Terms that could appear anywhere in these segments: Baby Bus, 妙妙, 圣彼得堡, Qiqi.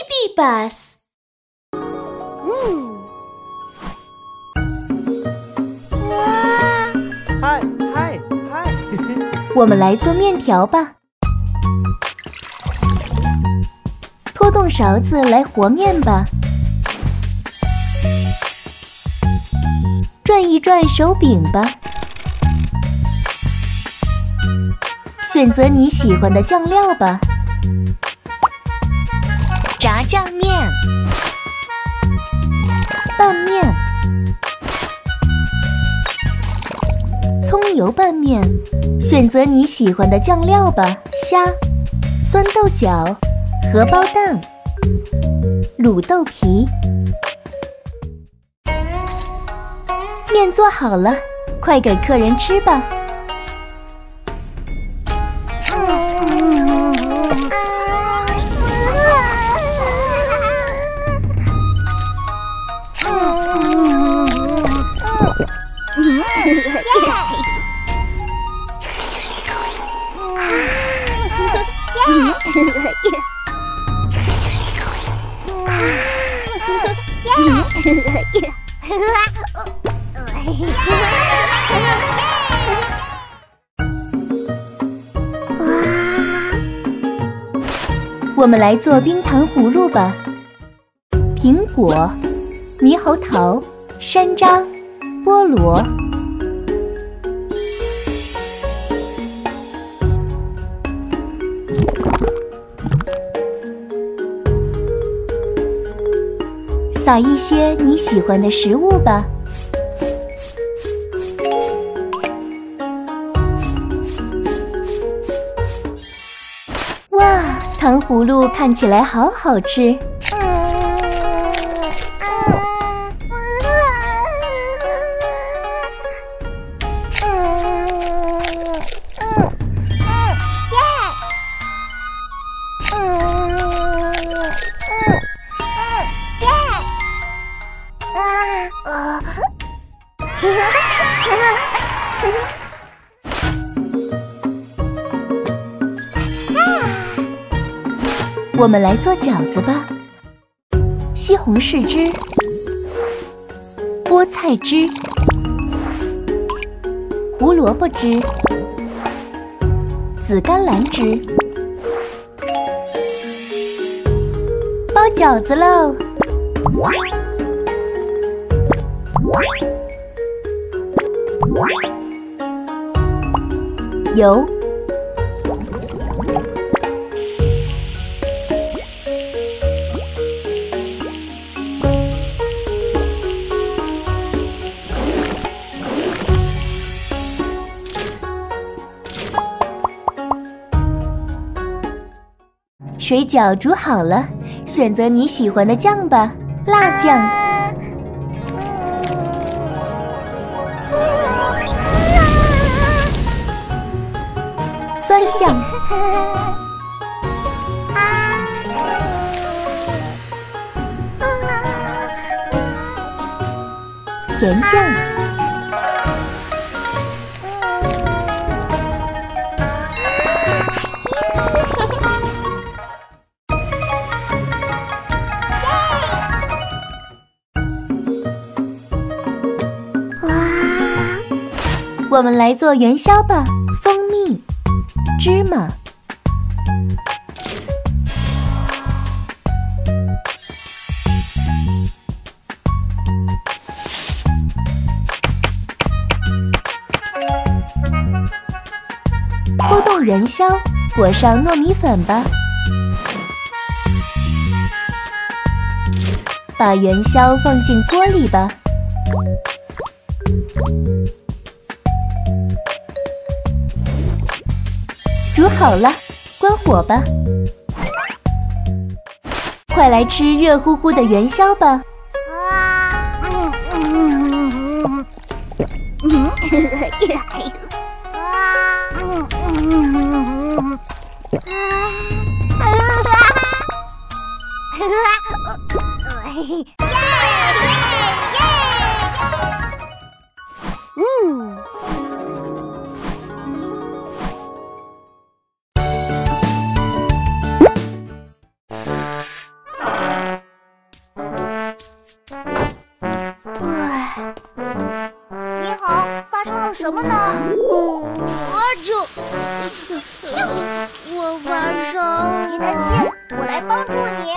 baby bus. Hi, hi, hi. 我们来做面条吧。拖动勺子来和面吧。转一转手柄吧。选择你喜欢的酱料吧。 炸酱面、拌面、葱油拌面，选择你喜欢的酱料吧。虾、酸豆角、荷包蛋、卤豆皮。面做好了，快给客人吃吧。 我们来做冰糖葫芦吧。苹果、猕猴桃、山楂、菠萝。 撒一些你喜欢的食物吧。哇，糖葫芦看起来好好吃！我们来做饺子吧。西红柿汁、菠菜汁、胡萝卜汁、紫甘蓝汁，包饺子喽！油。 水饺煮好了，选择你喜欢的酱吧，辣酱、酸酱、甜酱。 我们来做元宵吧，蜂蜜、芝麻、拨动元宵，裹上糯米粉吧，把元宵放进锅里吧。 煮好了，关火吧。快来吃热乎乎的元宵吧！什么呢？我晚上别担心，我来帮助你。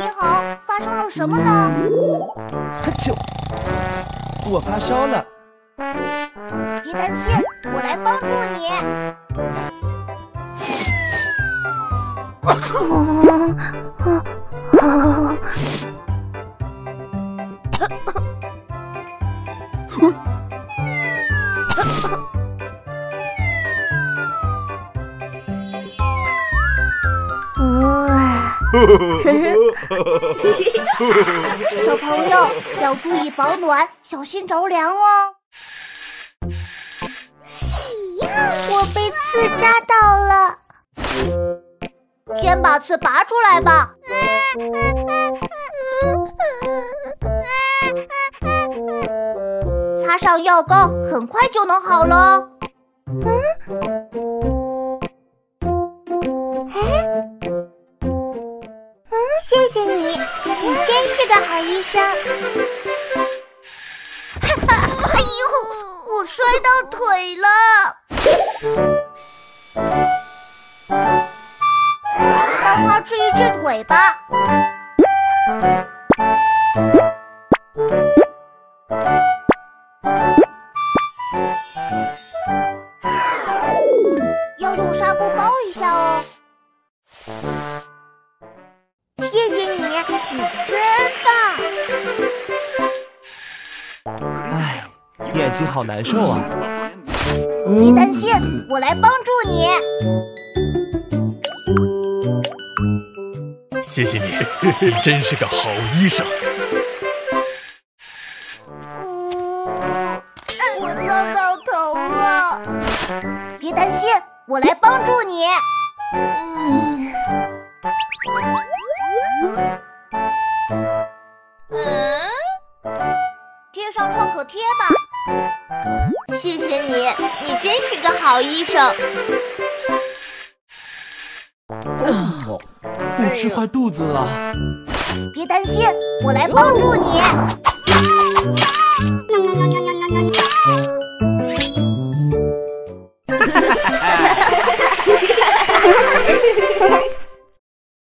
你好，发生了什么呢？我发烧了。别担心，我来帮助你。小朋友要注意保暖，小心着凉哦。我被刺扎到了，先把刺拔出来吧。擦上药膏，很快就能好了。谢谢你，你真是个好医生。哎呦，我摔到腿了，帮他治一治腿吧。要用纱布包一下哦。谢谢你，你真棒！哎，眼睛好难受啊！别担心，我来帮助你。谢谢你，真是个好医生。我烫到头了。别担心，我来帮助你。贴上创可贴吧。谢谢你，你真是个好医生。我吃坏肚子了。别担心，我来帮助你。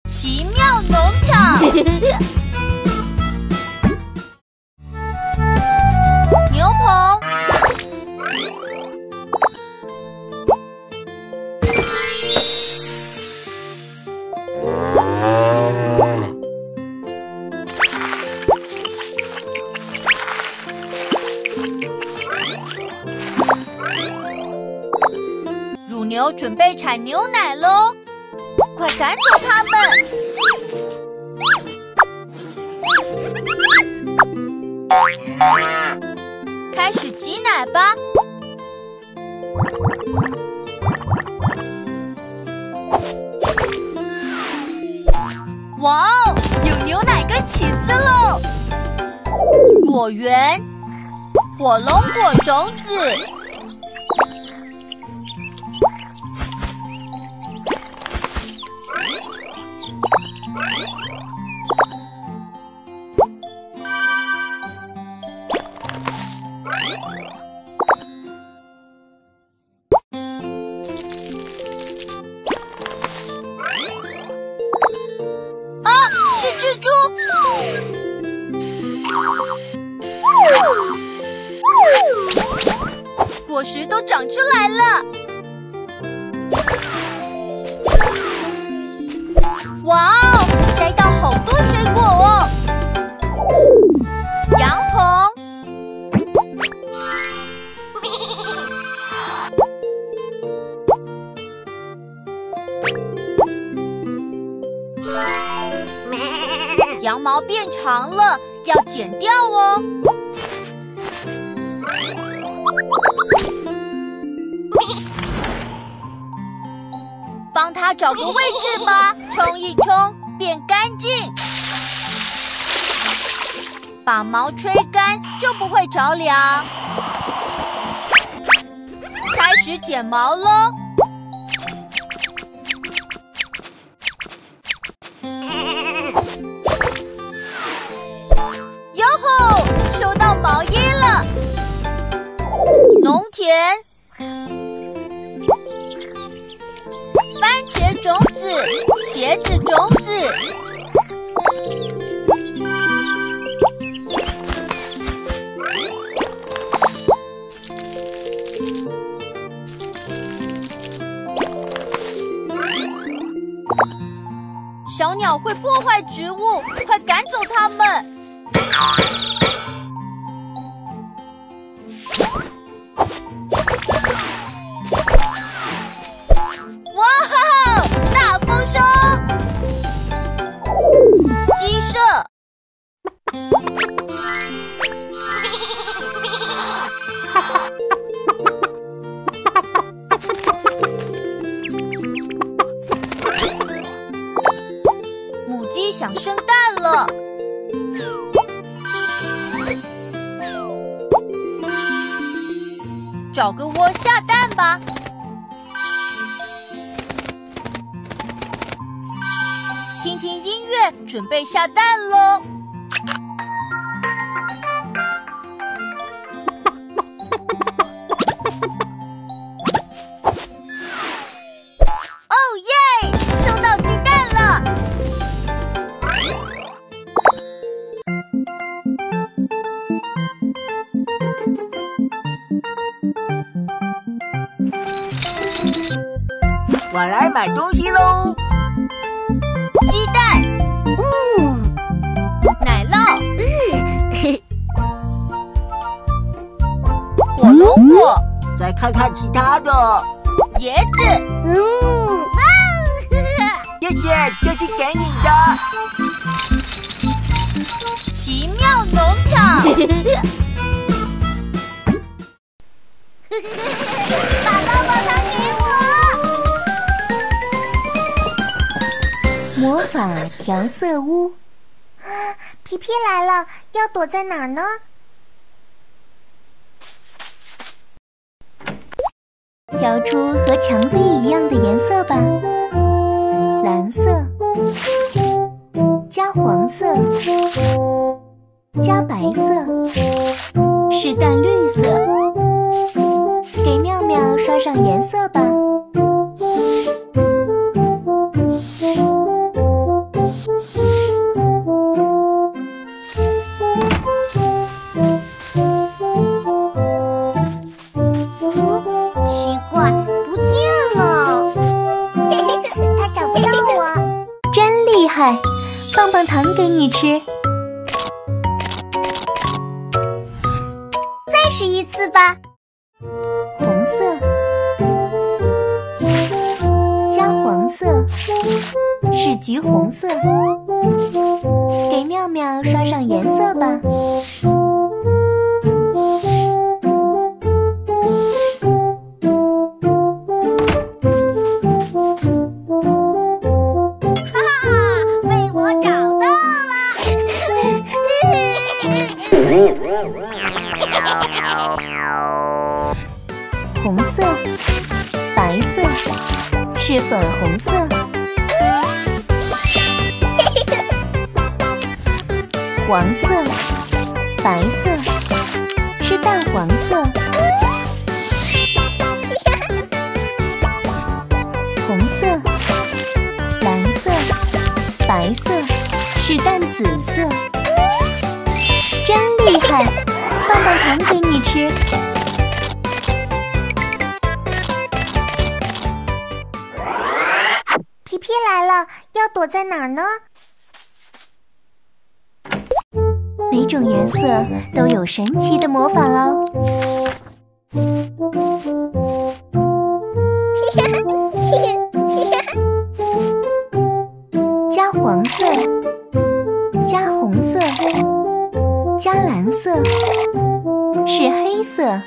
奇妙农场，牛棚，乳牛准备产牛奶喽。快赶走它们！开始挤奶吧。哇哦，有牛奶跟起司喽！果园，火龙果种子。果实都长出来了，哇哦，摘到好多水果哦！羊棚，羊毛变长了，要剪掉哦。帮它找个位置吧，冲一冲，变干净。把毛吹干就不会着凉。开始剪毛喽！哟甜。番茄种子，茄子种子。小鸟会破坏植物，快赶走它们！ 哇哈！大丰收！鸡舍，母鸡想生蛋了。 找个窝下蛋吧。听听音乐，准备下蛋喽。哦耶！收到鸡蛋了。我来买东西喽！鸡蛋，奶酪，火龙果，再看看其他的，椰子，谢谢，这是给你的。奇妙农场，把棒棒糖给我。 魔法调色屋，皮皮来了，要躲在哪儿呢？调出和墙壁一样的颜色吧，蓝色加黄色加白色是淡绿色，给妙妙刷上颜色吧。 棒棒糖给你吃，再试一次吧。红色加黄色是橘红色，给妙妙刷上颜色吧。 红色、白色是粉红色，黄色、白色是淡黄色，红色、蓝色、白色是淡紫色，真厉害！棒棒糖给你吃。 皮皮来了，要躲在哪儿呢？每种颜色都有神奇的魔法哦！加黄色，加红色，加蓝色，是黑色。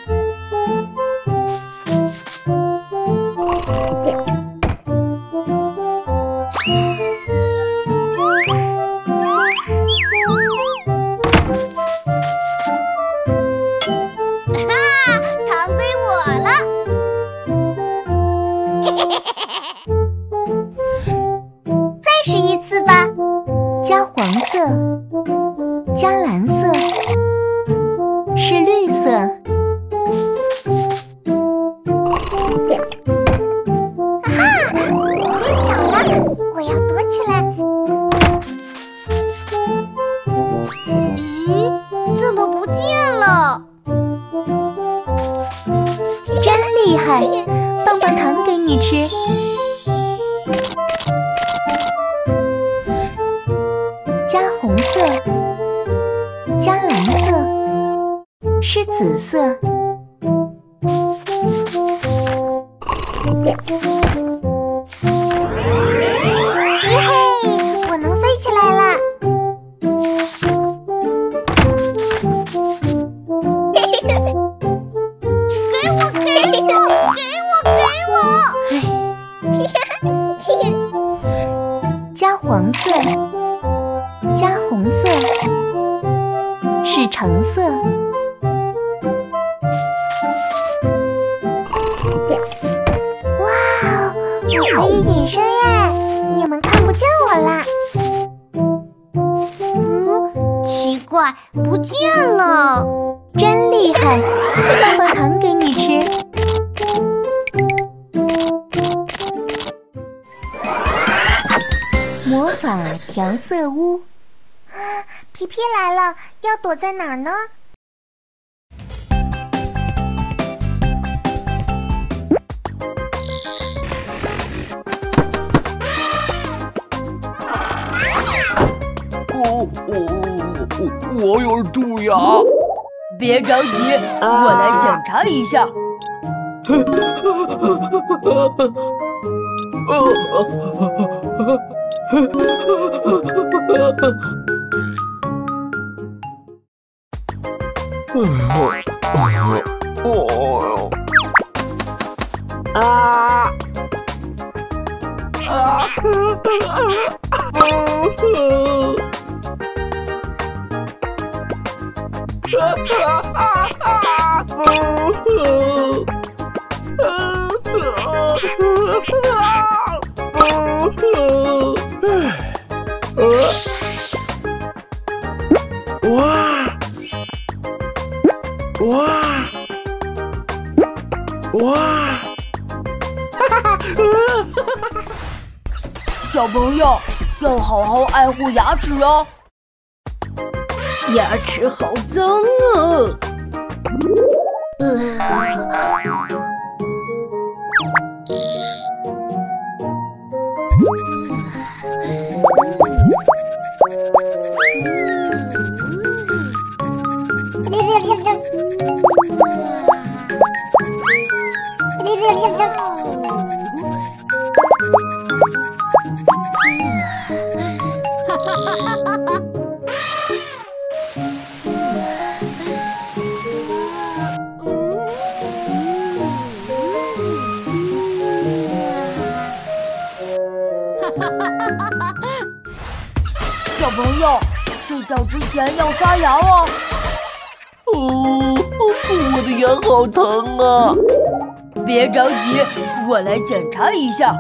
加蓝色是绿色，你吃。加红色，加蓝色，是紫色。耶嘿，我能飞起来啦！ 加黄色，加红色，是橙色。哇哦，我可以隐身耶！你们看不见我啦。嗯，奇怪，不见了，真厉害！棒棒糖给你吃。 魔法调色屋啊，皮皮来了，要躲在哪儿呢？我有蛀牙。别着急，我来检查一下。小朋友要好好爱护牙齿哦，牙齿好脏啊！小朋友，睡觉之前要刷牙哦。哦，我的牙好疼啊！别着急，我来检查一下。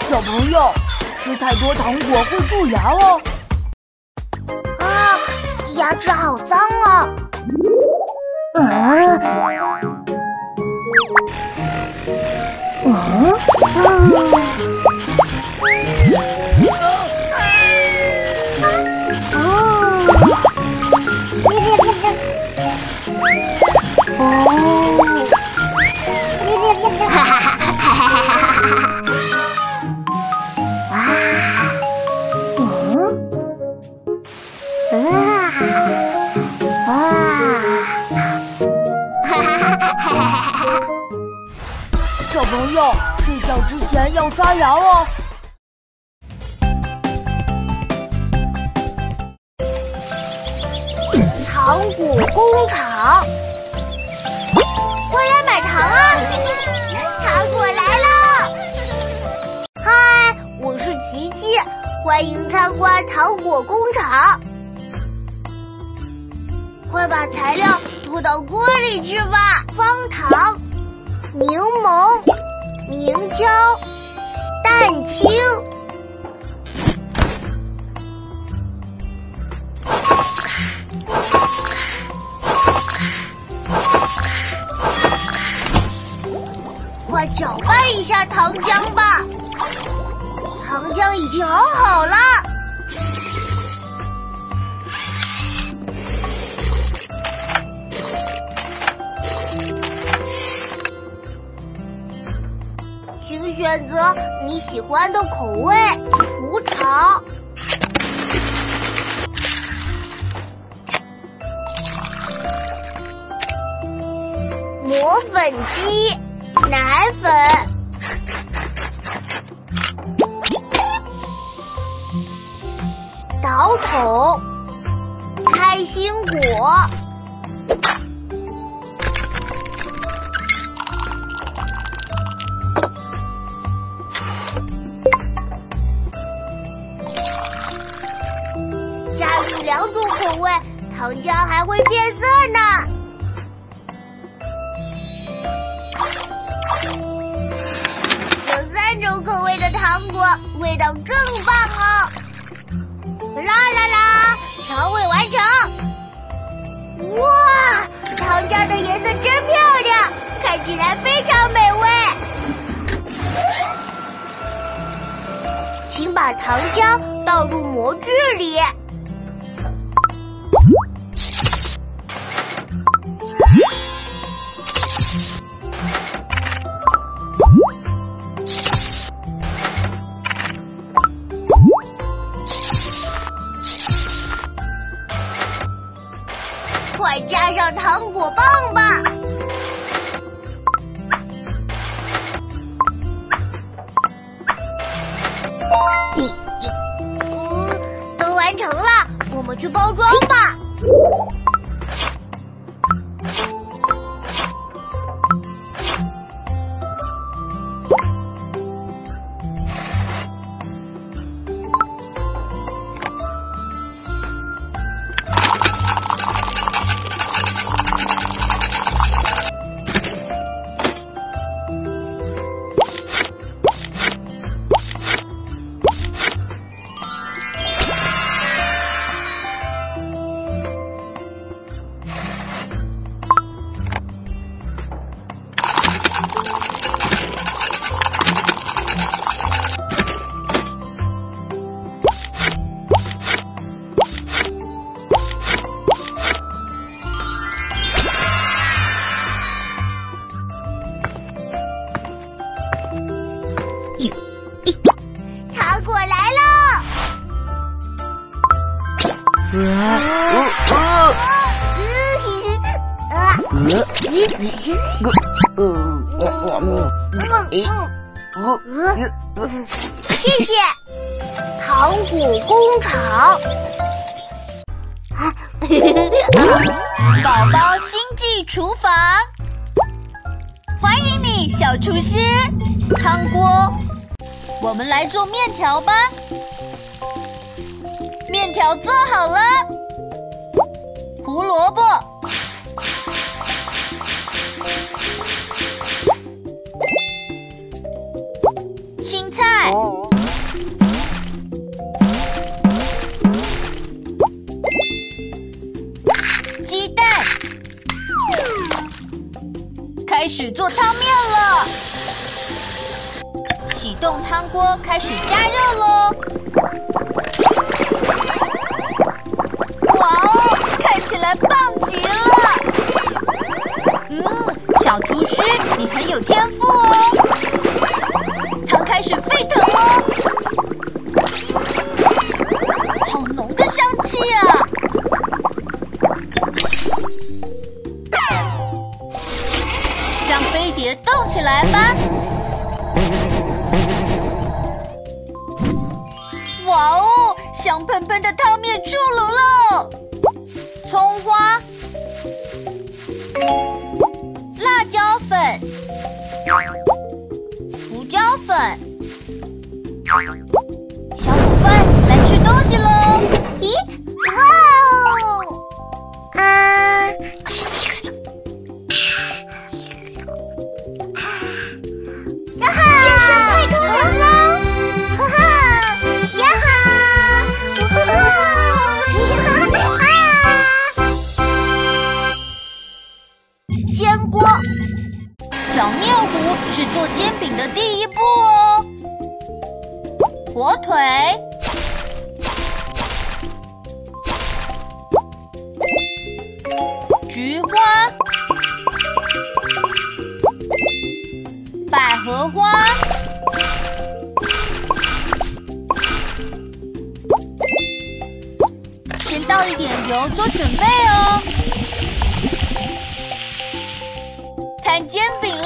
小朋友。 吃太多糖果会蛀牙哦！啊，牙齿好脏啊！小朋友，睡觉之前要刷牙哦。糖果工厂，快来买糖啊！糖果工厂，快把材料涂到锅里去吧。方糖、柠檬、明胶、蛋清。 快搅拌一下糖浆吧，糖浆已经熬好了。请选择你喜欢的口味，无糖。 磨粉机、奶粉、导筒、开心果、加入2种口味，糖浆还会变色呢。 糖果味道更棒哦！啦啦啦，调味完成！哇，糖浆的颜色真漂亮，看起来非常美味。请把糖浆倒入模具里。 快加上糖果棒吧！都完成了，我们去包装吧。糖果来喽！谢谢糖果工厂。宝宝星际厨房，欢迎你，小厨师汤锅。 我们来做面条吧，面条做好了，胡萝卜、青菜、鸡蛋，开始做汤面了。 启动汤锅，开始加热喽！哇哦，看起来棒极了！小厨师，你很有天赋哦！汤开始沸腾喽，好浓的香气啊！ 让飞碟动起来吧！ 哇哦，香喷喷的汤面出炉喽！葱花、辣椒粉、胡椒粉，小伙伴来吃东西喽！做煎饼的第一步哦。火腿、菊花、百合花、先倒一点油做准备哦。摊煎饼喽！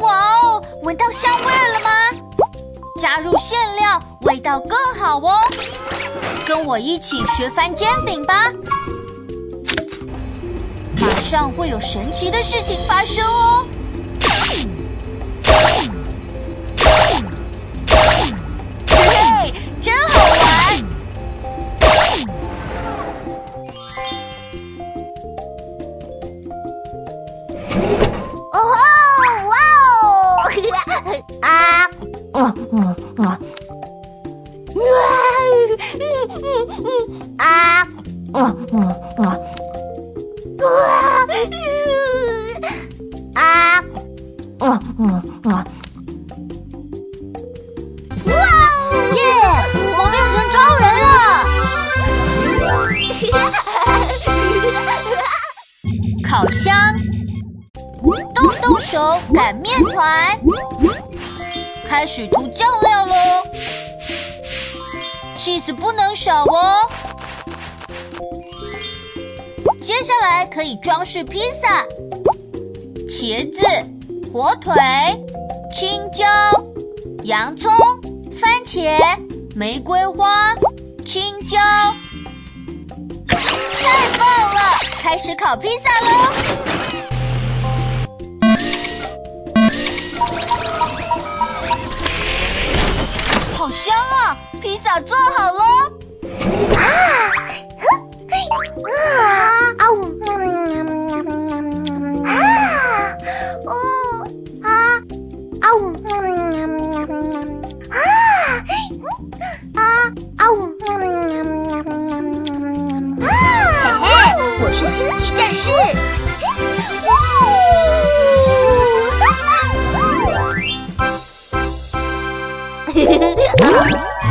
哇哦，闻到香味了吗？加入馅料，味道更好哦。跟我一起学翻煎饼吧！马上会有神奇的事情发生哦。嘿，真好玩！哦吼，哇哦！啊，哇！耶！我变成超人了！烤箱，动动手擀面团，开始涂酱料喽。cheese 不能少哦。接下来可以装饰披萨，茄子、火腿、青椒、洋葱、番茄、玫瑰花、青椒，太棒了！开始烤披萨喽！好香啊！披萨做好喽！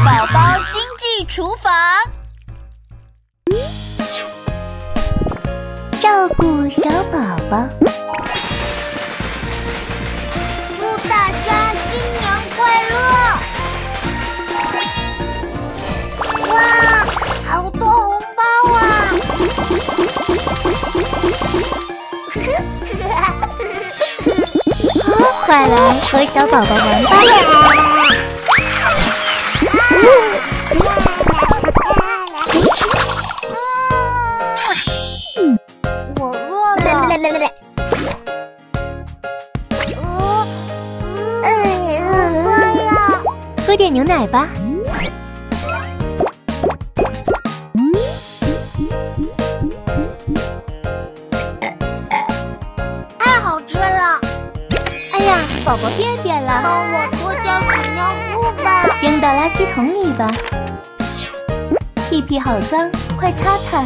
宝宝星际厨房，照顾小宝宝，祝大家新年快乐！哇，好多红包啊！快来和小宝宝玩吧呀！喝点牛奶吧。太好吃了！哎呀，宝宝便便了。帮我脱掉纸尿布吧。扔到垃圾桶里吧。屁屁好脏，快擦擦。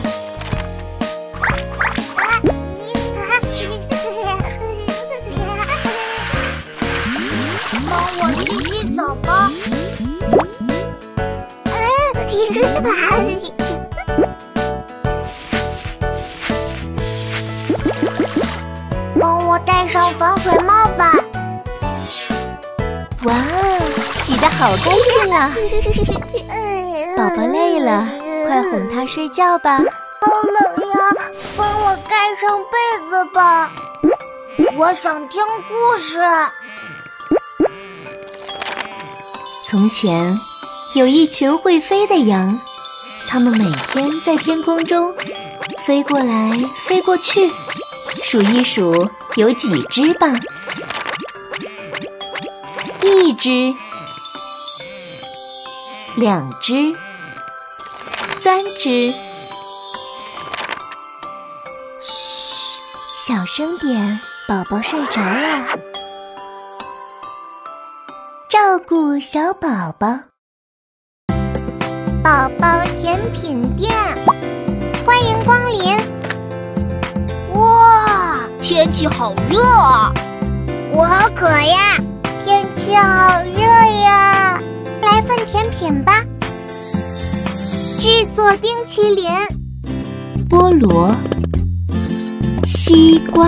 帮我洗洗澡吧。帮我戴上防水帽吧。哇，洗得好干净啊！宝宝累了，快哄他睡觉吧。好冷呀，帮我盖上被子吧。我想听故事。从前有一群会飞的羊，它们每天在天空中飞过来飞过去，数一数有几只吧。一只，两只，三只。嘘，小声点，宝宝睡着了。照顾小宝宝。宝宝甜品店，欢迎光临！哇，天气好热啊！我好渴呀，天气好热呀，来份甜品吧。制作冰淇淋：菠萝、西瓜、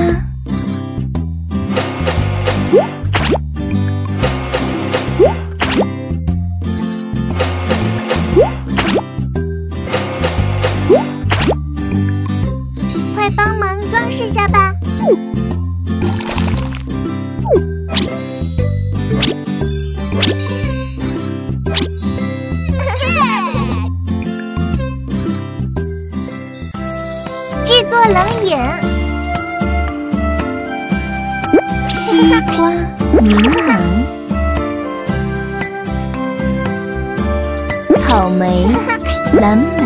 快帮忙装饰下吧。 制作冷饮，西瓜泥朗，草莓蓝莓，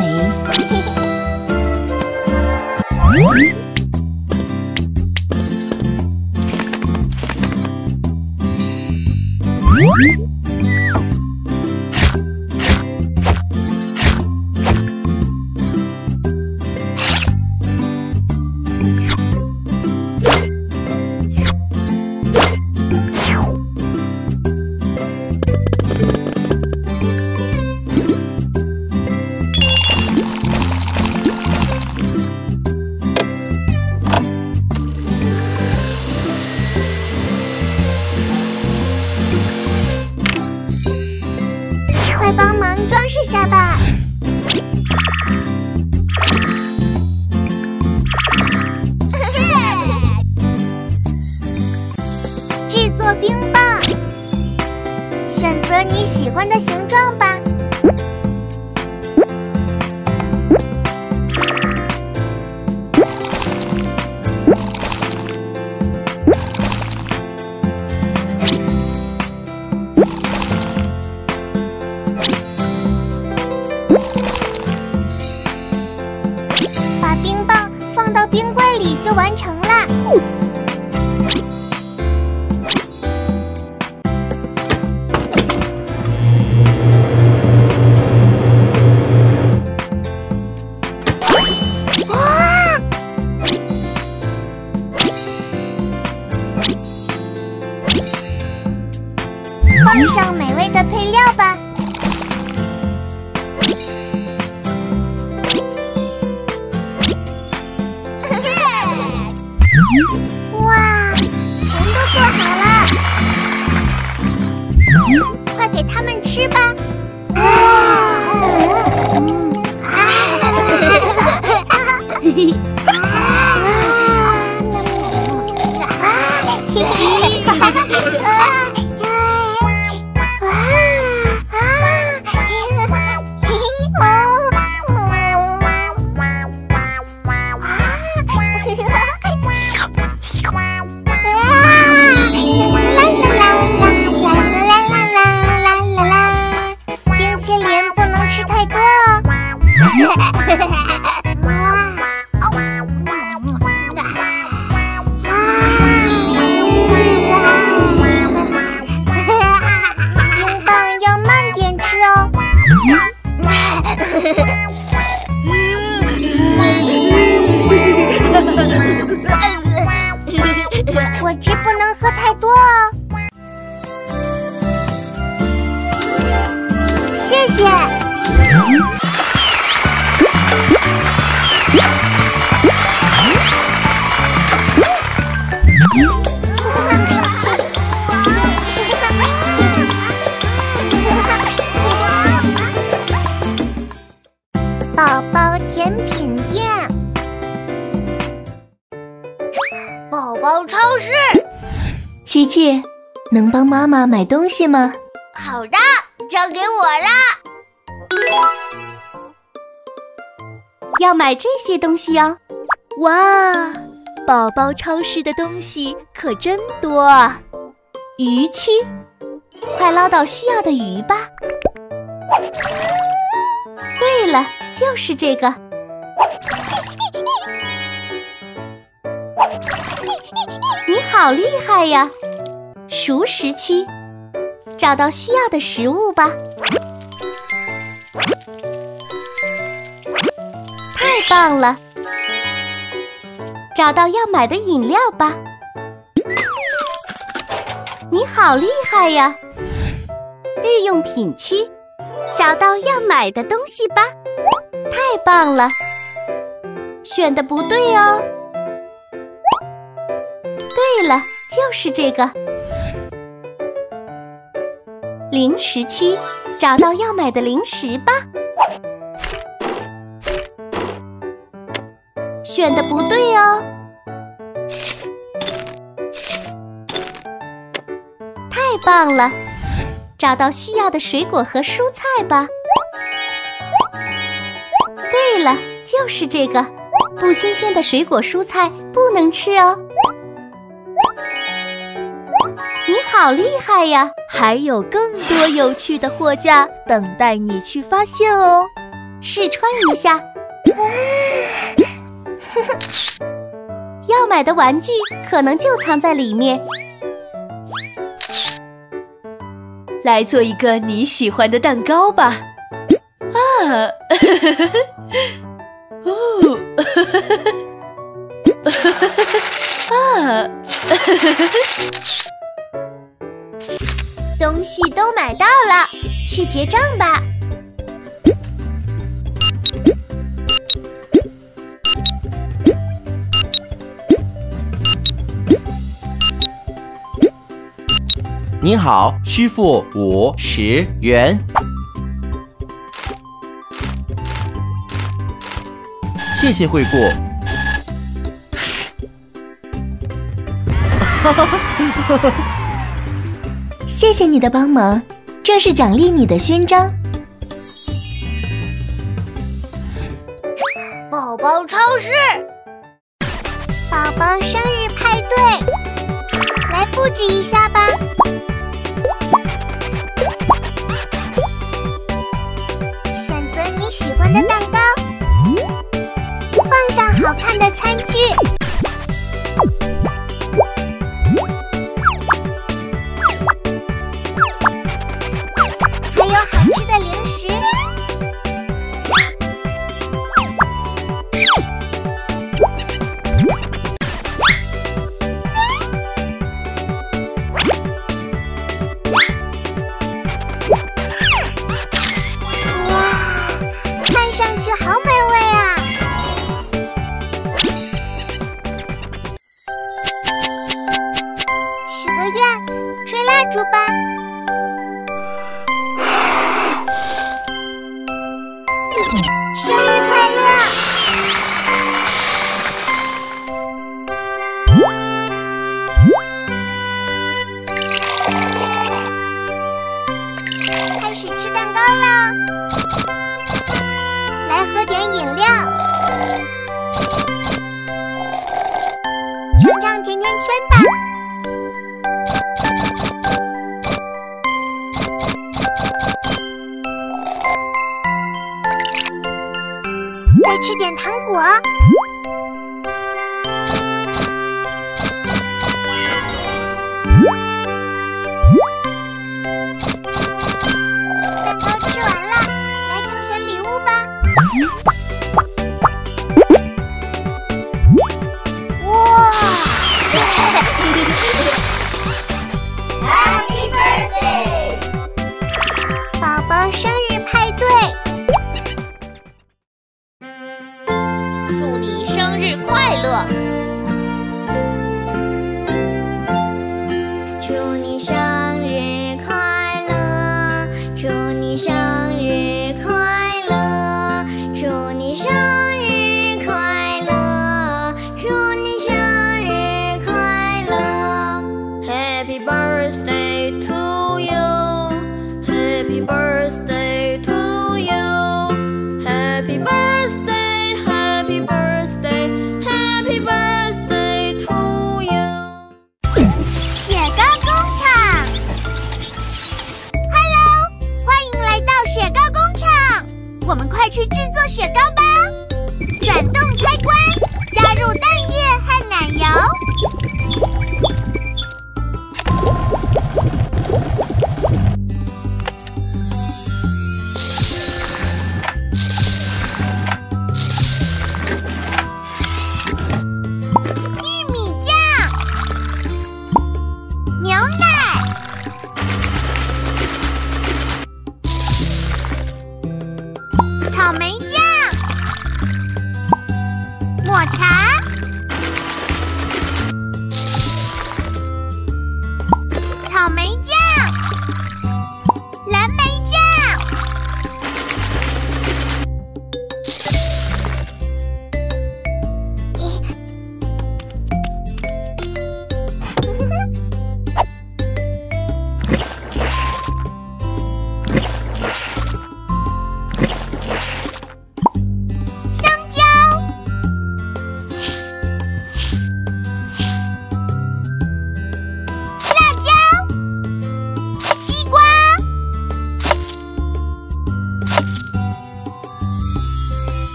装饰下吧。制作冰棒，选择你喜欢的形状吧。冰柜里就完成啦。哇！放上美味的配料吧。 哇，全都做好了，快给他们吃吧！果汁不能喝太多哦。谢谢。宝宝甜品店。 宝宝超市，琪琪，能帮妈妈买东西吗？好的，交给我啦。要买这些东西哦。哇，宝宝超市的东西可真多啊！鱼区，快捞到需要的鱼吧。对了，就是这个。 你好厉害呀！熟食区，找到需要的食物吧。太棒了！找到要买的饮料吧。你好厉害呀！日用品区，找到要买的东西吧。太棒了！选的不对哦。对了，就是这个。零食区，找到要买的零食吧。选的不对哦。太棒了！找到需要的水果和蔬菜吧。对了，就是这个。不新鲜的水果蔬菜不能吃哦。你好厉害呀！还有更多有趣的货架等待你去发现哦。试穿一下。要买的玩具可能就藏在里面。来做一个你喜欢的蛋糕吧！啊，哦，啊，东西都买到了，去结账吧。您好，需付50元。谢谢惠顾。谢谢你的帮忙，这是奖励你的勋章。宝宝超市，宝宝生日派对，来布置一下吧。喜欢的蛋糕，换上好看的餐具，还有好吃的零食。牛奶，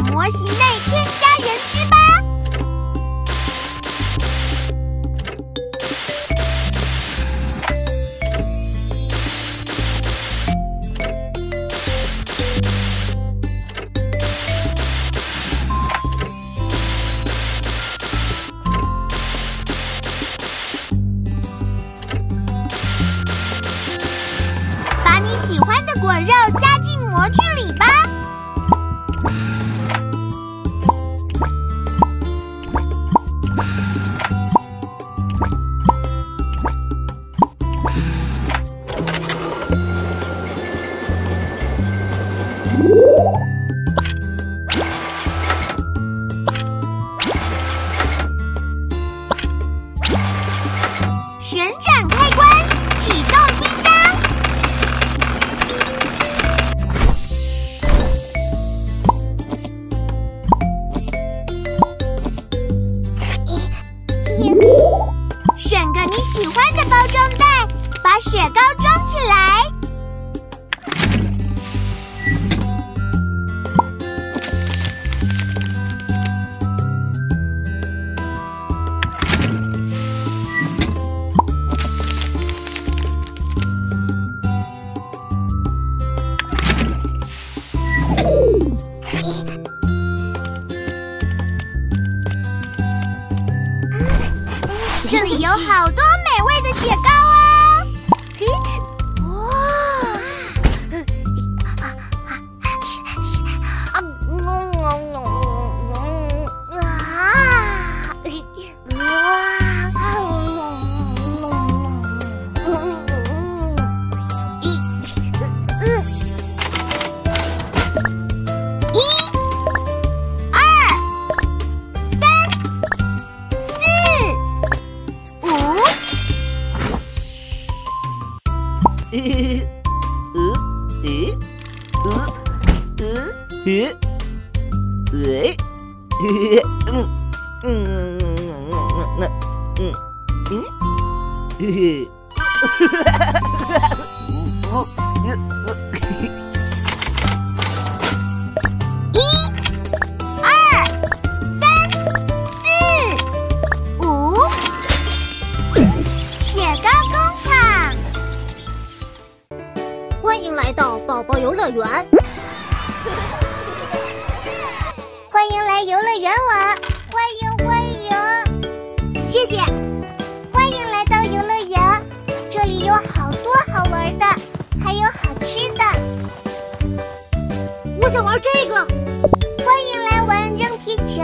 到模型内添加原汁吧。把你喜欢的果肉加进模具里吧。 这里有好多美味的雪糕哦！ 1、2、3、4、5，雪糕工厂，欢迎来到宝宝游乐园。 欢迎来游乐园玩，欢迎，谢谢。欢迎来到游乐园，这里有好多好玩的，还有好吃的。我想玩这个。欢迎来玩扔皮球，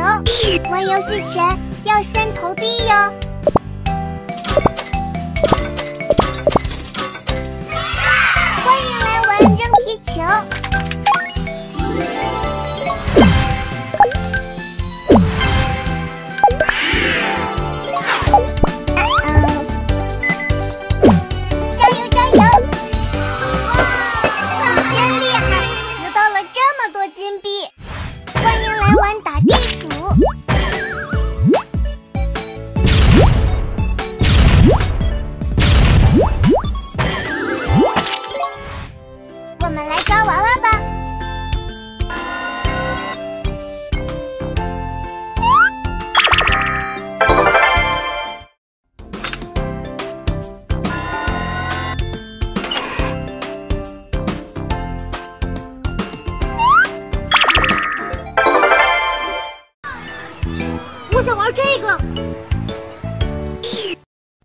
玩游戏前要先投币哟。欢迎来玩扔皮球。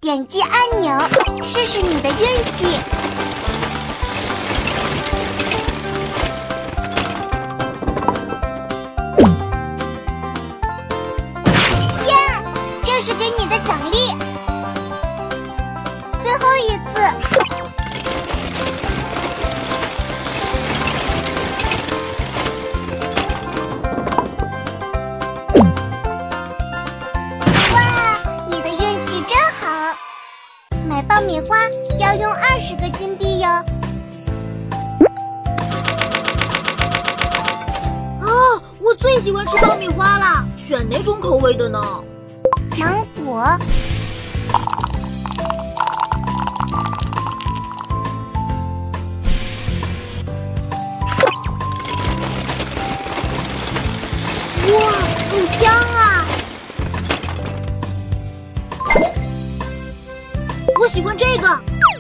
点击按钮，试试你的运气。呀，这是给你的奖励。最后一次。哇，你的运气真好。 买爆米花要用20个金币哟。哦，我最喜欢吃爆米花了，选哪种口味的呢？芒果。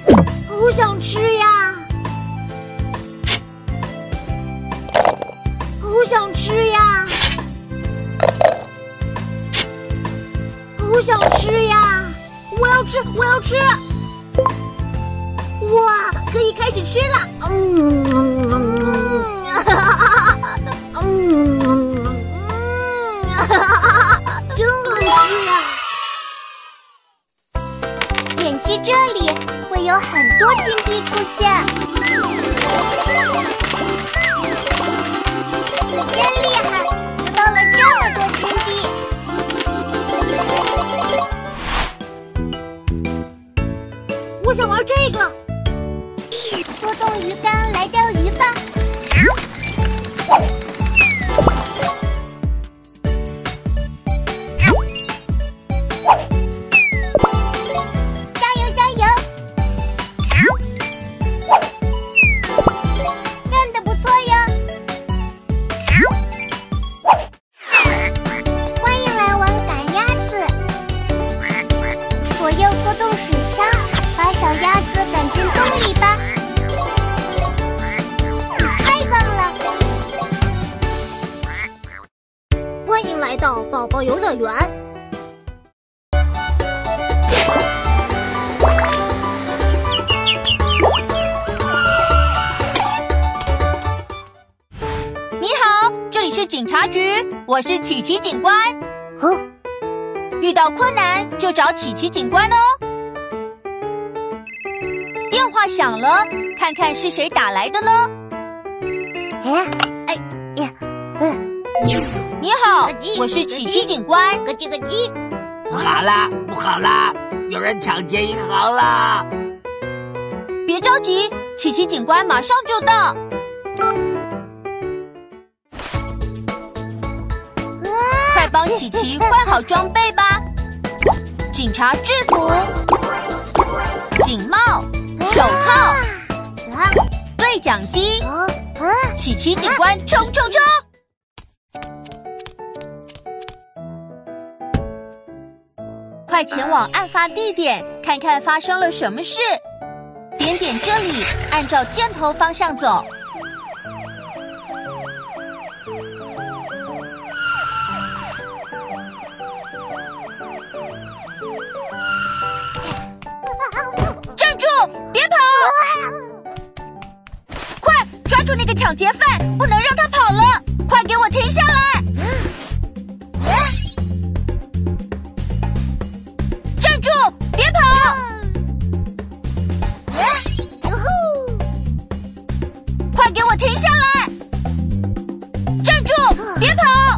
好想吃呀！好想吃呀！好想吃呀！我要吃，我要吃！哇，可以开始吃了！真好吃呀！点击这里会有很多金币出现。你真厉害，得到了这么多金币。我想玩这个。拨动鱼竿来钓鱼吧。我是琪琪警官。遇到困难就找琪琪警官哦。电话响了，看看是谁打来的呢？你好，我是琪琪警官。咯叽咯叽。不好啦，不好啦，有人抢劫银行啦！别着急，琪琪警官马上就到。帮琪琪换好装备吧，警察制服、警帽、手铐、对讲机，琪琪警官冲冲冲！快前往案发地点，看看发生了什么事。点点这里，按照箭头方向走。抢劫犯，不能让他跑了！快给我停下来！站住！别跑！快给我停下来！站住！别跑！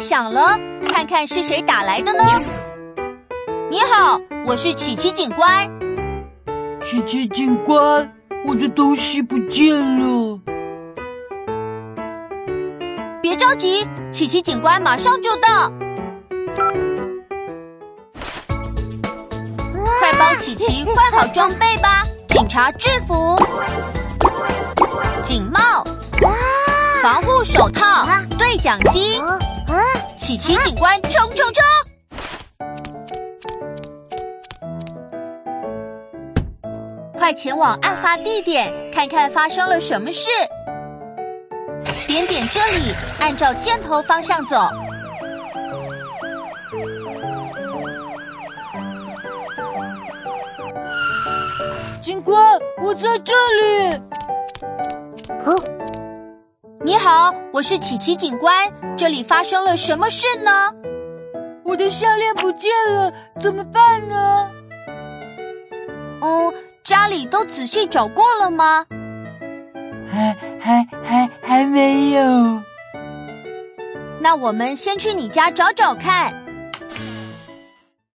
响了，看看是谁打来的呢？你好，我是琪琪警官。琪琪警官，我的东西不见了。别着急，琪琪警官马上就到。快帮琪琪换好装备吧，警察制服、警帽、防护手套、对讲机。琪琪警官，冲冲冲！快前往案发地点，看看发生了什么事。点点这里，按照箭头方向走。警官，我在这里。你好，我是琪琪警官。这里发生了什么事呢？我的项链不见了，怎么办呢？家里都仔细找过了吗？还没有。那我们先去你家找找看，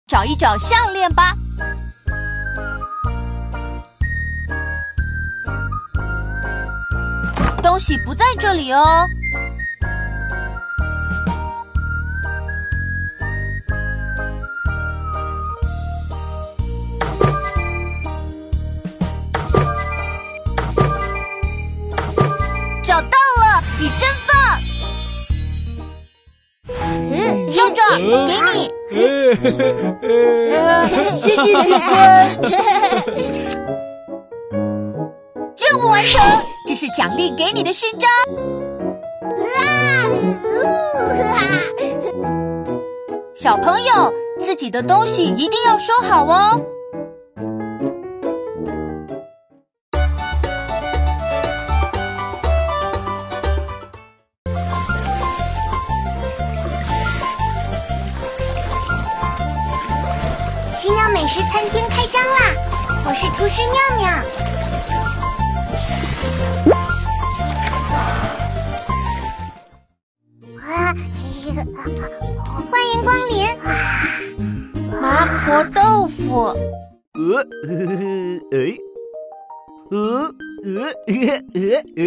找一找项链吧。东西不在这里哦。找到了，你真棒！壮壮，给你。谢谢警官。任务完成，这是奖励给你的勋章。小朋友，自己的东西一定要收好哦。 美食餐厅开张啦！我是厨师妙妙。欢迎光临！麻婆豆腐。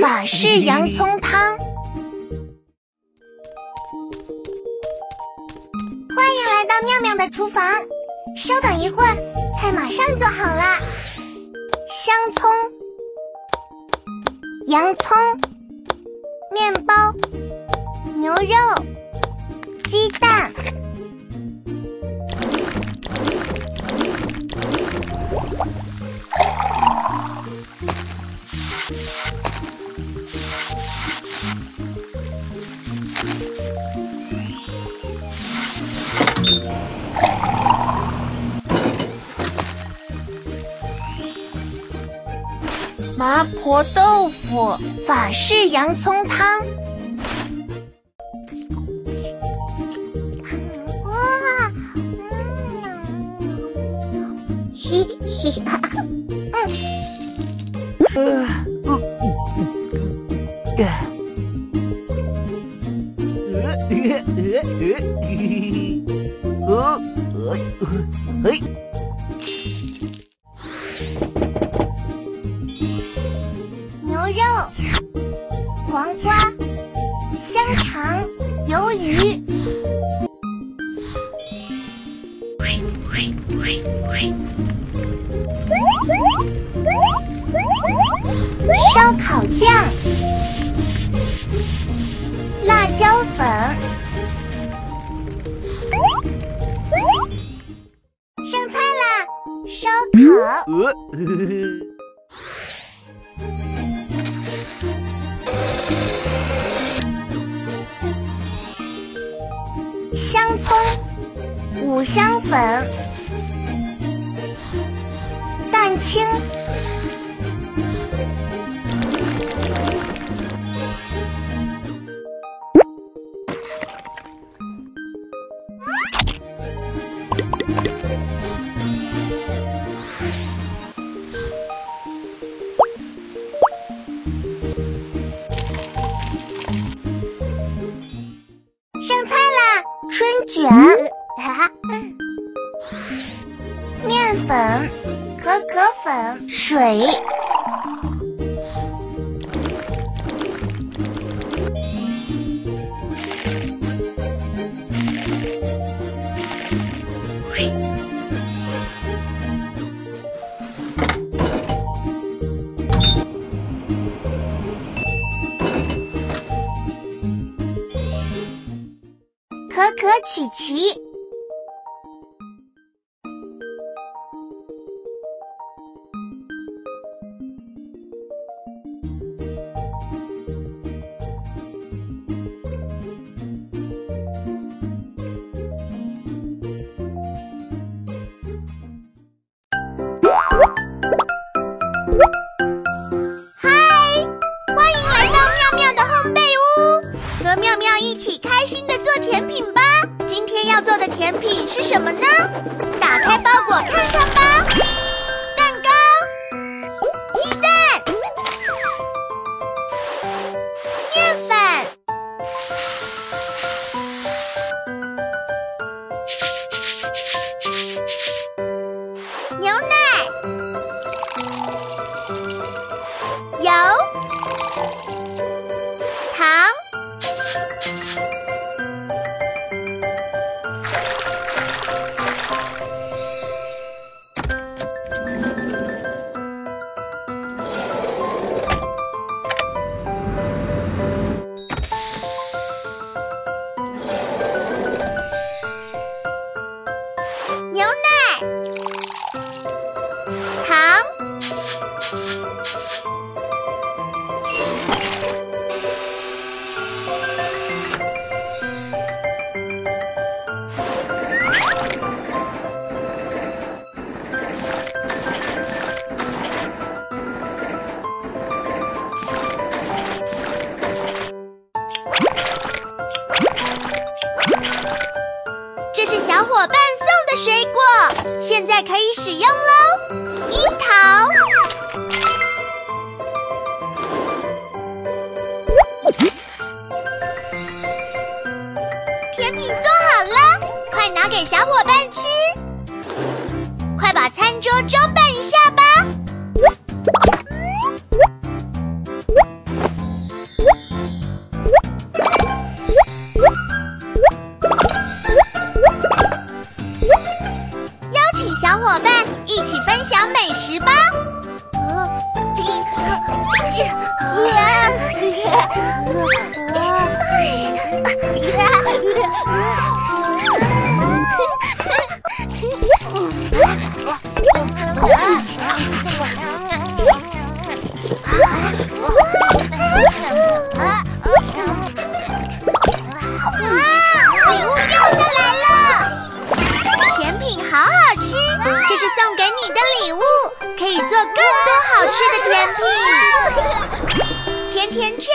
法式洋葱汤。欢迎来到妙妙的厨房。 稍等一会儿，菜马上做好了。香葱、洋葱、面包、牛肉、鸡蛋。麻婆豆腐、法式洋葱汤。哇，嘿嘿哈，牛肉、黄瓜、香肠、鱿鱼。烧烤酱、辣椒粉。上菜啦！烧烤。 香葱、五香粉、蛋清、上菜啦！ 春卷，面粉、可粉、水，可曲奇，嗨，欢迎来到妙妙的烘焙屋，和妙妙一起开心的做甜品吧。 今天要做的甜品是什么呢？打开包裹看看吧。蛋糕、鸡蛋、面粉。牛奶、油、糖，牛奶。 这是小伙伴送的水果，现在可以使用喽。樱桃、甜品做好了，快拿给小伙伴吃。快把餐桌装扮一下吧。 小伙伴一起分享美食吧！哇，礼物掉下来了！甜品好好吃。 这是送给你的礼物，可以做更多好吃的甜品。甜甜圈，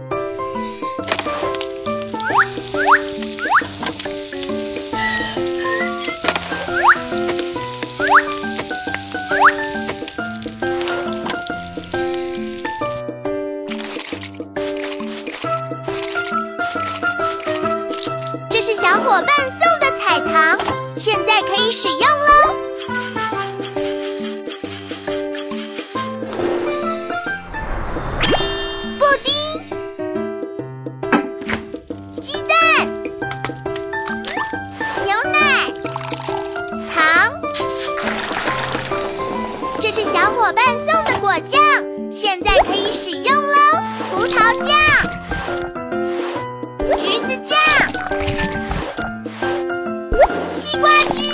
是小伙伴送的彩糖，现在可以使用喽。布丁、鸡蛋、牛奶、糖，这是小伙伴送的果酱，现在可以使用喽。葡萄酱、橘子酱。 西瓜汁、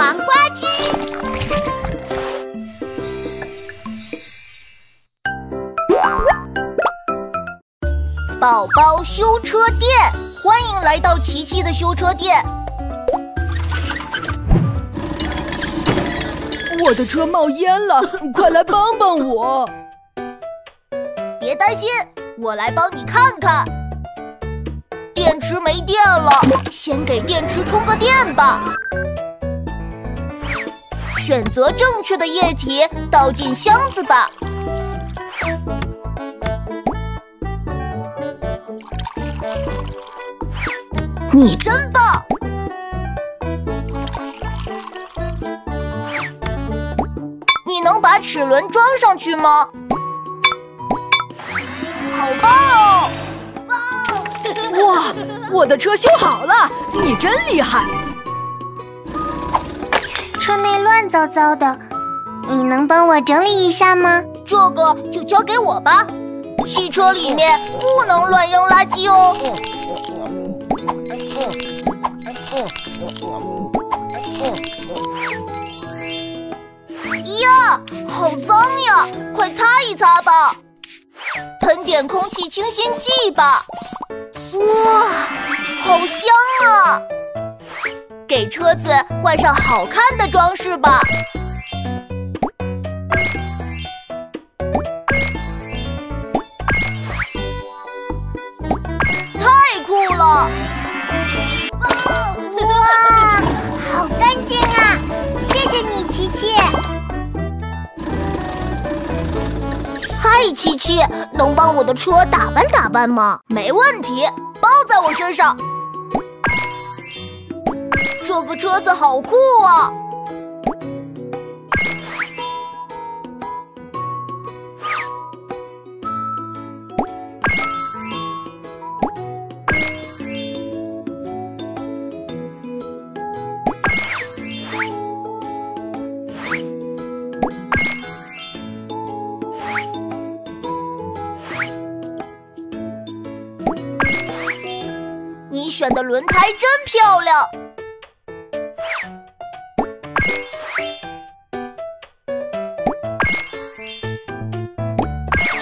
黄瓜汁、宝宝修车店，欢迎来到琪琪的修车店。我的车冒烟了，快来帮帮我！别担心，我来帮你看看。电池没电了，先给电池充个电吧。 选择正确的液体，倒进箱子吧。你真棒！你能把齿轮装上去吗？好棒哦！棒！哇，我的车修好了，你真厉害！车内乱糟糟的，你能帮我整理一下吗？这个就交给我吧。汽车里面不能乱扔垃圾哦。 呀，好脏呀！快擦一擦吧，喷点空气清新剂吧。哇，好香啊！给车子换上好看的装饰吧。太酷了！ 哇，好干净啊！谢谢你，琪琪。嗨，琪琪，能帮我的车打扮打扮吗？没问题，包在我身上。这个车子好酷啊！选的轮胎真漂亮，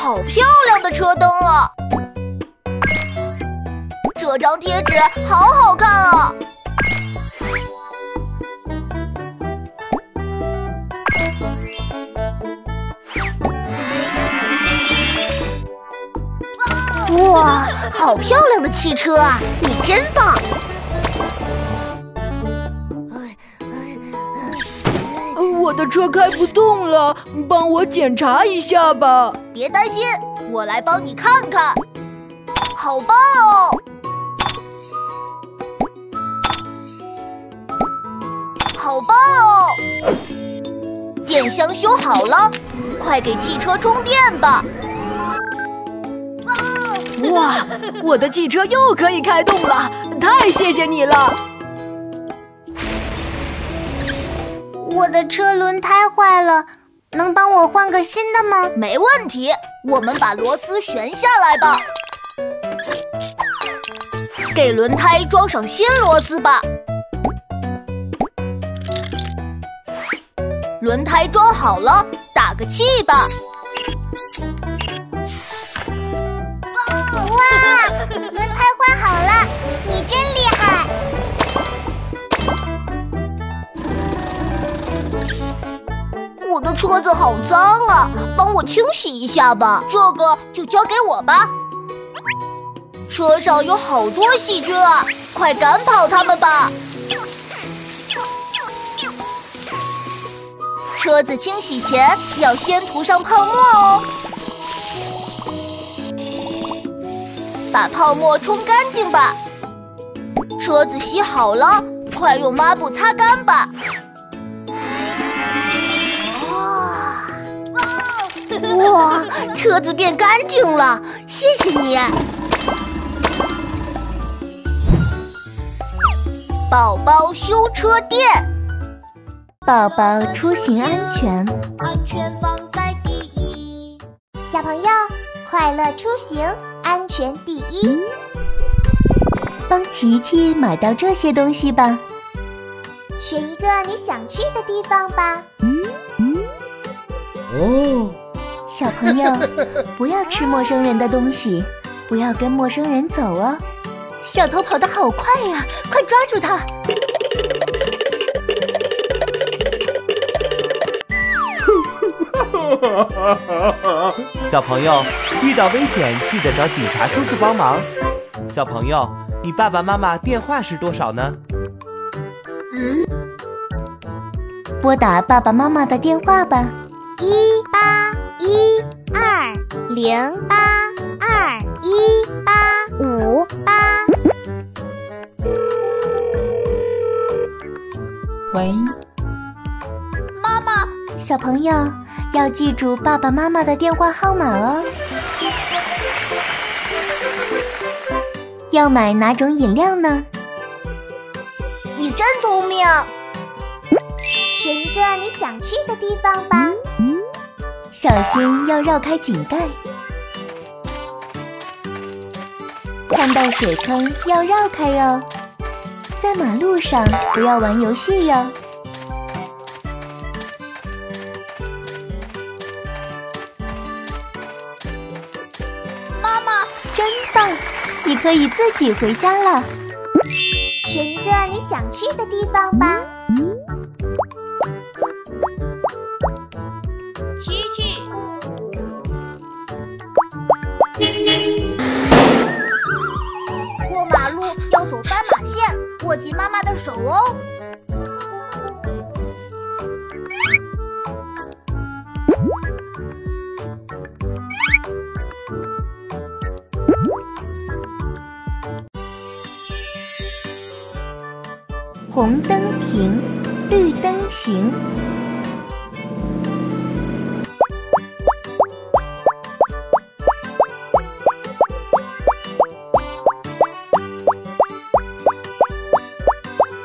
好漂亮的车灯啊！这张贴纸好好看啊！哇，好漂亮的汽车啊！你真棒！我的车开不动了，帮我检查一下吧。别担心，我来帮你看看。好棒哦！好棒哦！电箱修好了，快给汽车充电吧。 哇，我的汽车又可以开动了，太谢谢你了！我的车轮胎坏了，能帮我换个新的吗？没问题，我们把螺丝旋下来吧，给轮胎装上新螺丝吧。轮胎装好了，打个气吧。 哇，轮胎换好了，你真厉害！我的车子好脏啊，帮我清洗一下吧。这个就交给我吧。车上有好多细菌啊，快赶跑它们吧！车子清洗前要先涂上泡沫哦。 把泡沫冲干净吧，车子洗好了，快用抹布擦干吧。哇，车子变干净了，谢谢你，宝宝修车店。宝宝出行安全，安全放在第一。小朋友，快乐出行。 安全第一，帮琪琪买到这些东西吧。选一个你想去的地方吧。哦，小朋友，不要吃陌生人的东西，不要跟陌生人走哦。小偷跑得好快呀，快抓住他！小朋友，遇到危险记得找警察叔叔帮忙。小朋友，你爸爸妈妈电话是多少呢？拨打爸爸妈妈的电话吧。18120821815。人。妈妈，小朋友要记住爸爸妈妈的电话号码哦。要买哪种饮料呢？你真聪明，选一个你想去的地方吧。小心要绕开井盖，看到水坑要绕开哟。在马路上不要玩游戏哟。妈妈，真棒，你可以自己回家了。选一个你想去的地方吧。琪琪，过马路要走斑马线，握紧妈妈的手哦。红灯停，绿灯行。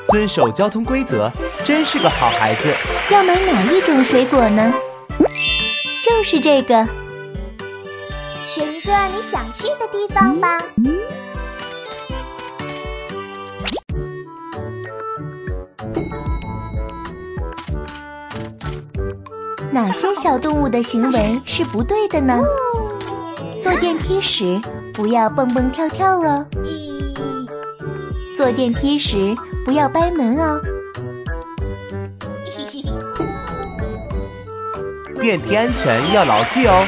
遵守交通规则，真是个好孩子。要买哪一种水果呢？就是这个。选一个你想去的地方吧。哪些小动物的行为是不对的呢？坐电梯时不要蹦蹦跳跳哦。坐电梯时不要掰门哦。电梯安全要牢记哦。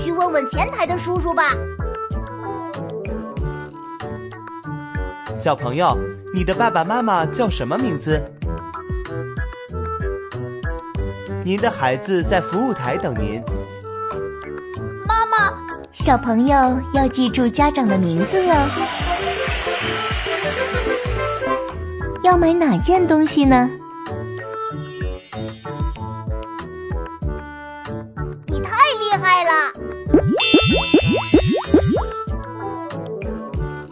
去问问前台的叔叔吧。小朋友，你的爸爸妈妈叫什么名字？您的孩子在服务台等您。妈妈，小朋友要记住家长的名字哦。要买哪件东西呢？你太厉害了。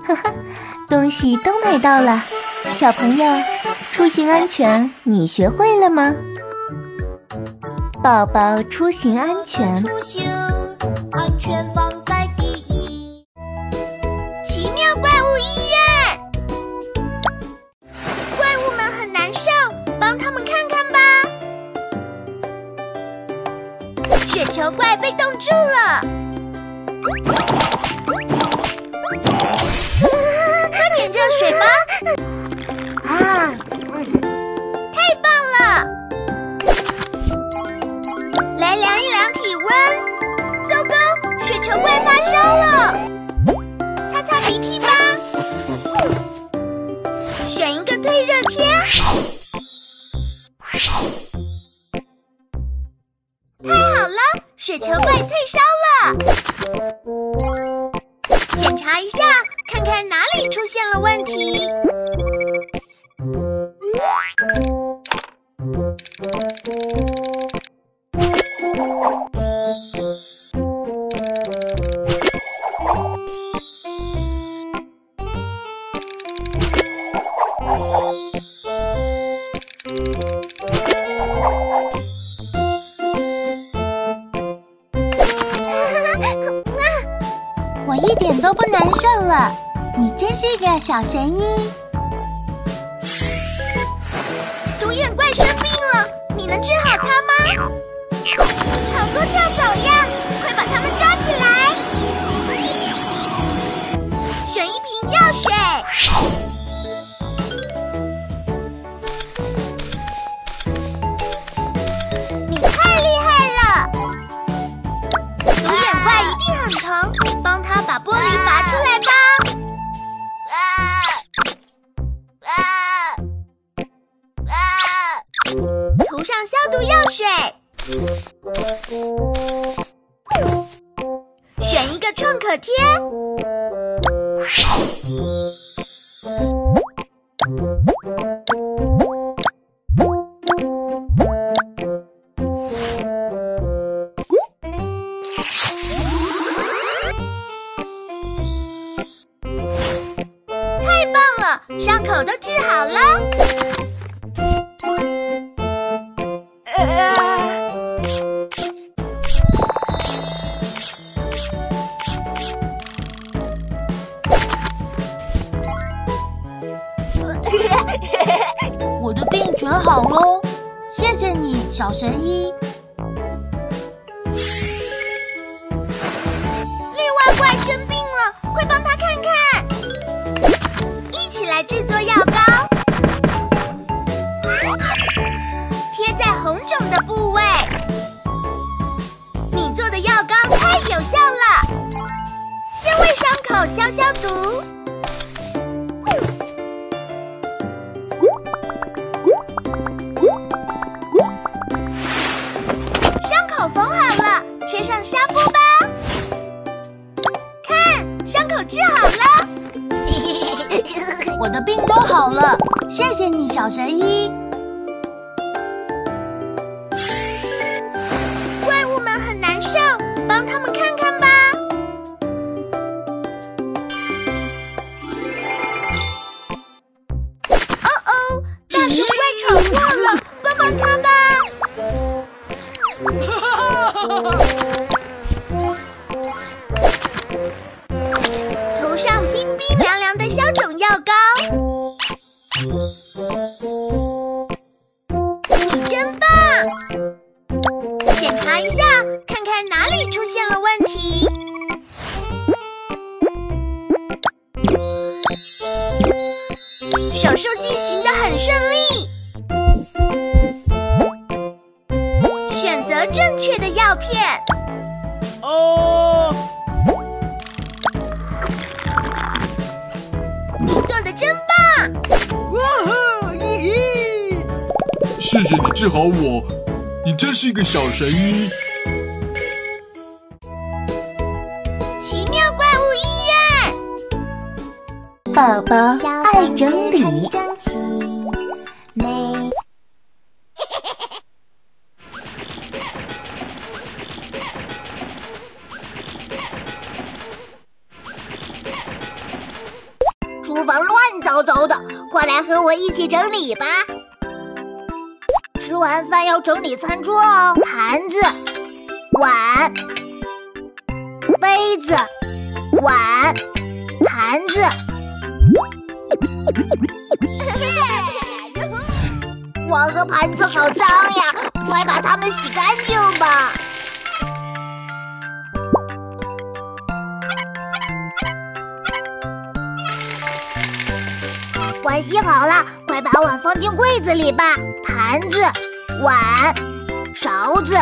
哈哈，东西都买到了。小朋友，出行安全你学会了吗？宝宝出行安全，宝宝出行安全放在第一。奇妙怪物医院，怪物们很难受，帮他们看看吧。雪球怪被冻住了。喝点热水吧！啊，太棒了！来量一量体温。糟糕，雪球怪发烧了，擦擦鼻涕吧。选一个退热贴。太好了，雪球怪退烧了。检查一下。看看哪里出现了问题。我一点都不难受了。你真是个小神医！独眼怪生病了，你能治好它吗？草哥跳走呀，快把它们抓起来！选一瓶药水。你太厉害了！独眼怪一定很疼，帮他把玻璃拔出来吧。上消毒药水。选一个创可贴。太棒了，伤口都治好了。 我的病全好喽，谢谢你，小神医。绿外怪生病了，快帮他看看！一起来制作药膏，贴在红肿的部位。你做的药膏太有效了，先为伤口消消毒。 上纱布吧，看，伤口治好了，我的病都好了，谢谢你，小神医。怪物们很难受，帮他们看看吧。哦哦，大熊怪闯祸了，帮帮他吧。你真棒！检查一下，看看哪里出现了问题。手术进行得很顺利，选择正确的药片。哦，你做得真棒！ 谢谢你治好我，你真是一个小神医。奇妙怪物医院，宝宝爱整理。厨房乱糟糟的，快来和我一起整理吧。 吃完饭要整理餐桌哦，盘子、碗、杯子、碗、盘子。我和盘子好脏呀，快把它们洗干净吧。碗洗好了，快把碗放进柜子里吧。 盘子、碗、勺子、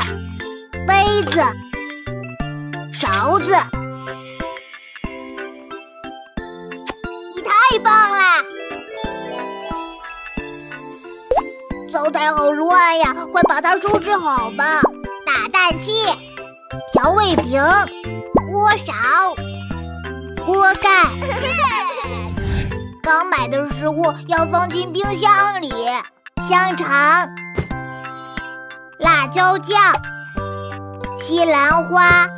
杯子、勺子，你太棒啦！灶台好乱呀，快把它收拾好吧。打蛋器、调味瓶、锅勺、锅盖。刚买的食物要放进冰箱里。 香肠、辣椒酱、西兰花、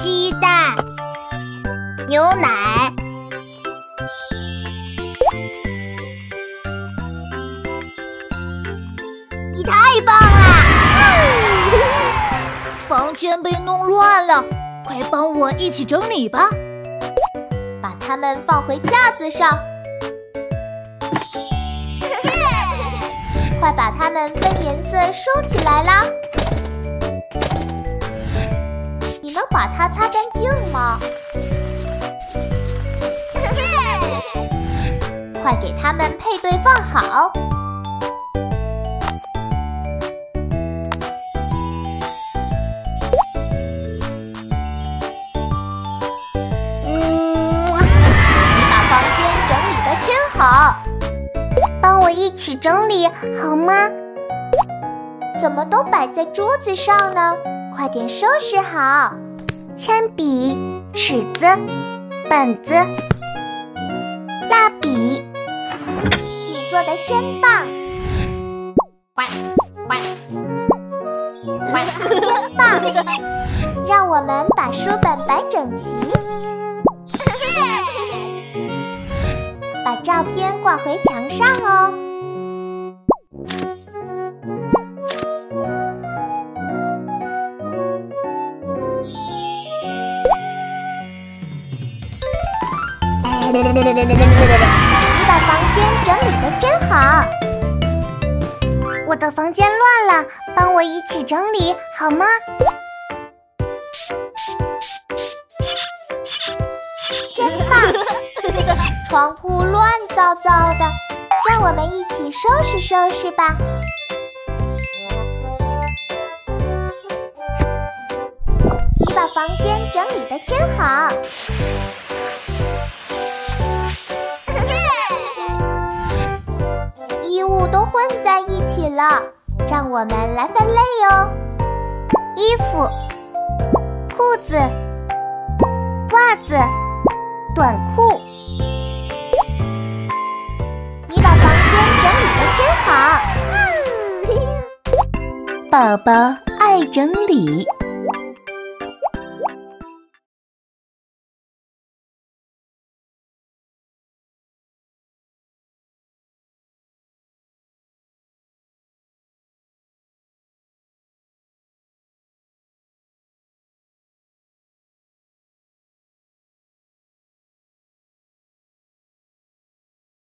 鸡蛋、牛奶。你太棒啦！房间被弄乱了，快帮我一起整理吧。把它们放回架子上。 快把它们分颜色收起来啦！你能把它擦干净吗？快给它们配对放好。你把房间整理得真好。 帮我一起整理好吗？怎么都摆在桌子上呢？快点收拾好！铅笔、尺子、本子、蜡笔，你做的真棒！乖乖乖，真棒！让我们把书本摆整齐，把照片挂回墙上哦。 你把房间整理得真好，我的房间乱了，帮我一起整理好吗？真棒！床铺乱糟糟的，让我们一起收拾收拾吧。你把房间整理得真好。 都混在一起了，让我们来分类哦。衣服、裤子、袜子、短裤。你把房间整理得真好，宝宝爱整理。